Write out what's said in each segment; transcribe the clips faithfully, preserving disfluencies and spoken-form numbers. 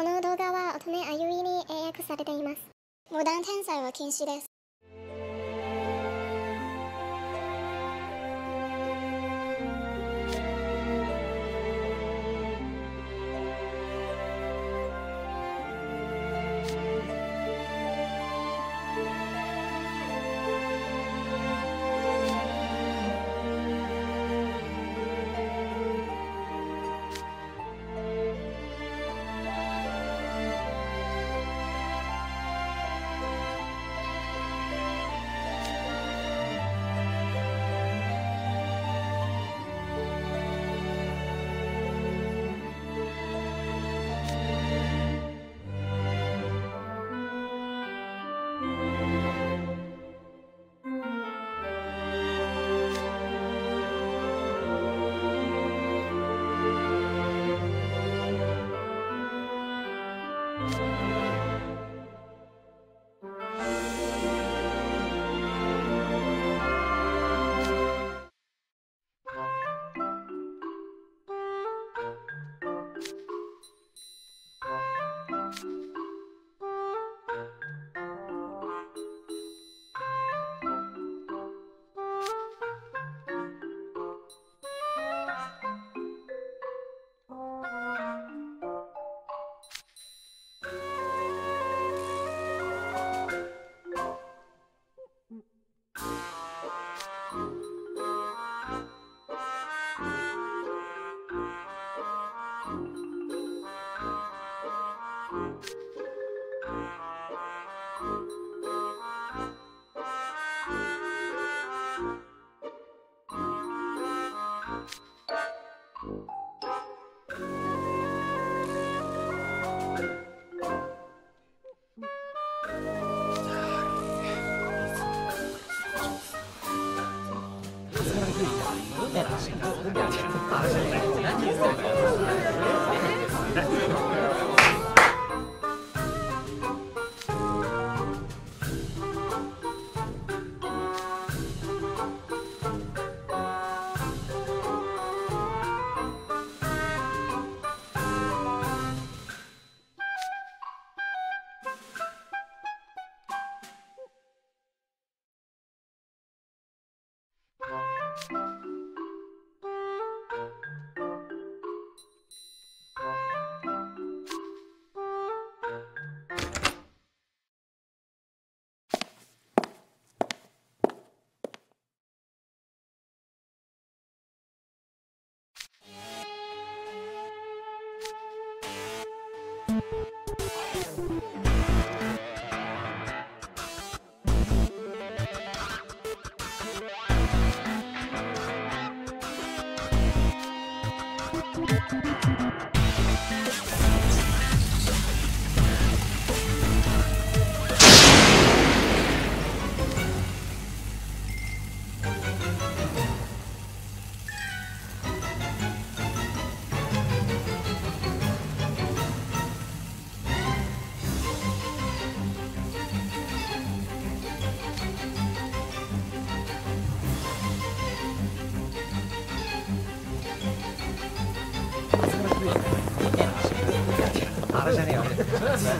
この動画は乙女あゆいに英訳されています。モダン転載は禁止です。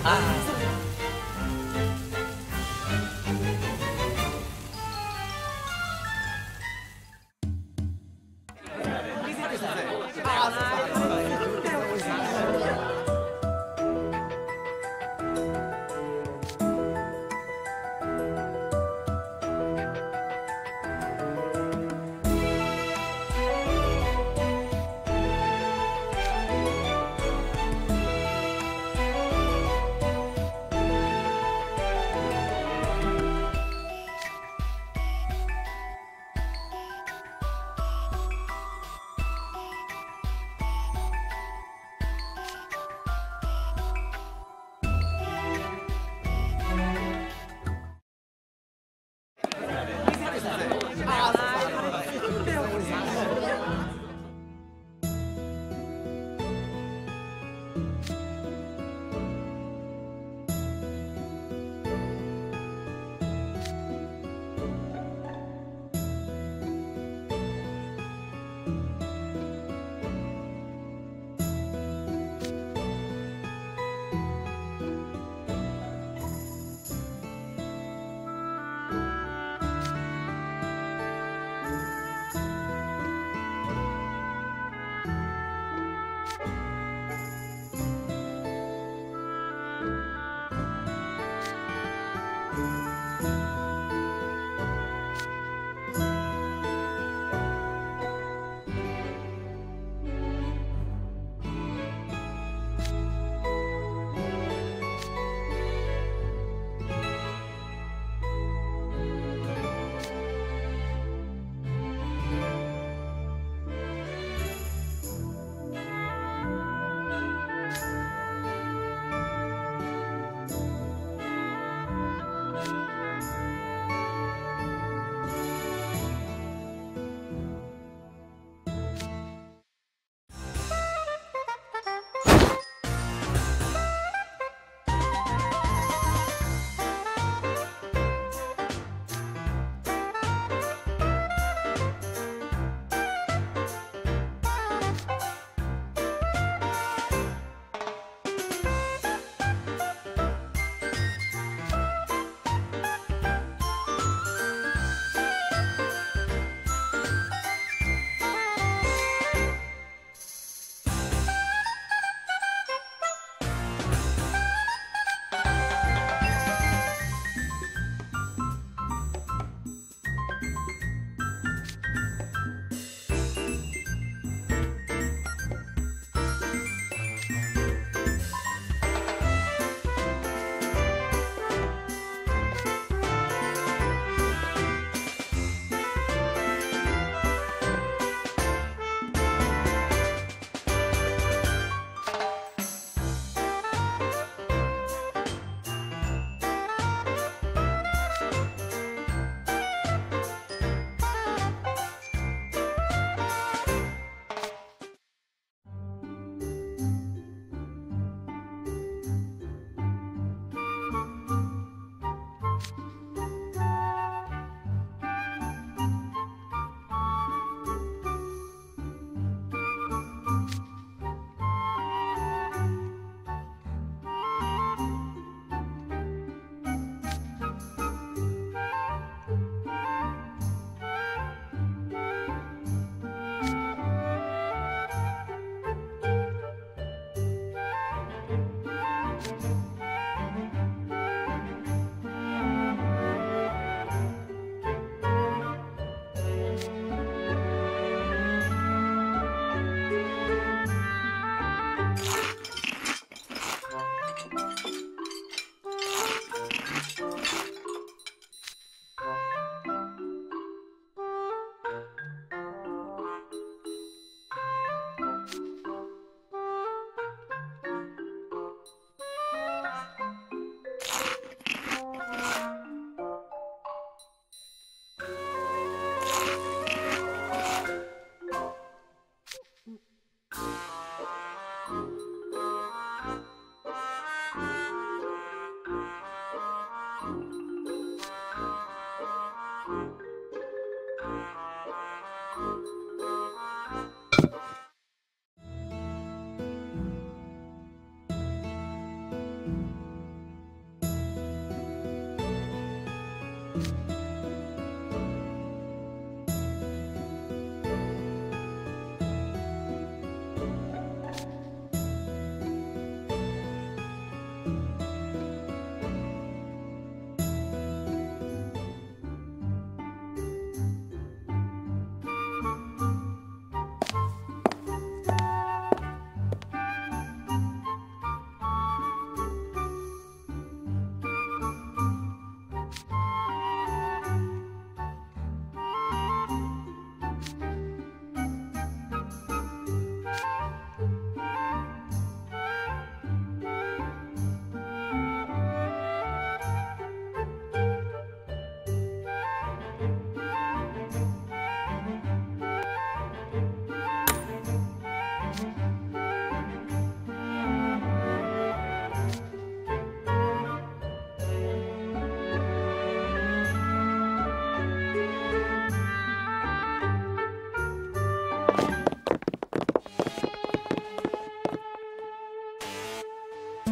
あ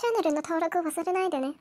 チャンネルの登録を忘れないでね。